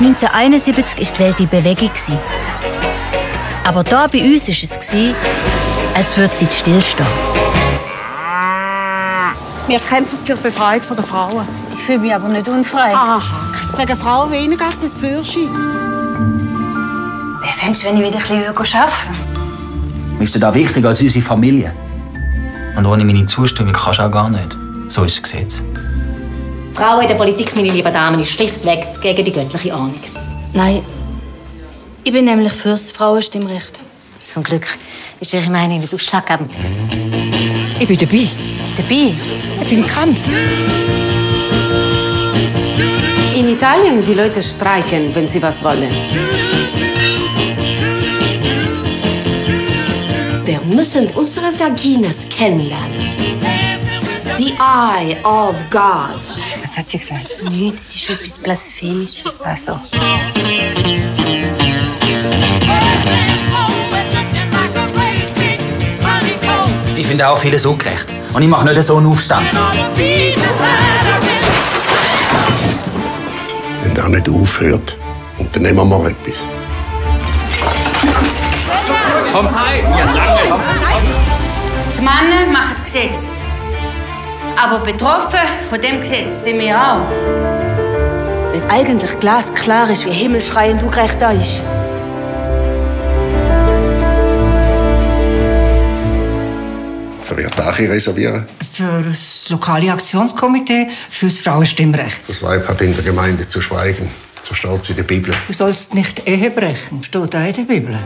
1971 war die Welt in Bewegung. Aber da bei uns war es, als würde sie stillstehen. Wir kämpfen für die Befreiung der Frauen. Ich fühle mich aber nicht unfrei. Aha. Wegen Frauen weniger als nicht für sie. Wie findest du, wenn ich wieder ein bisschen arbeiten würde? Ist dir das wichtiger als unsere Familie? Und ohne meine Zustimmung kannst du auch gar nicht. So ist das Gesetz. Frauen in der Politik, meine lieben Damen, ist schlichtweg gegen die göttliche Ordnung. Nein. Ich bin nämlich für das Frauenstimmrecht. Zum Glück ist Ihre Meinung nicht ausschlaggebend. Ich bin dabei. Dabei? Ich bin im Kampf. In Italien die Leute streiken, wenn sie was wollen. Wir müssen unsere Vaginas kennenlernen. The Eye of God. Was hat sie gesagt? Nichts, das ist etwas Blasphemisches. Also. Ich finde auch vieles ungerecht. Und ich mache nicht so einen Aufstand. Wenn das nicht aufhört, unternehmen wir etwas. Komm, hi! Ja, lange! Die Männer machen das Gesetz. Aber betroffen von dem Gesetz sind wir auch. Weil es eigentlich glasklar ist, wie himmelschreiend ungerecht da ist. Für wer darf ich reservieren? Für das lokale Aktionskomitee, für das Frauenstimmrecht. Das Weib hat in der Gemeinde zu schweigen. So steht es in der Bibel. Du sollst nicht Ehe brechen, steht auch in der Bibel.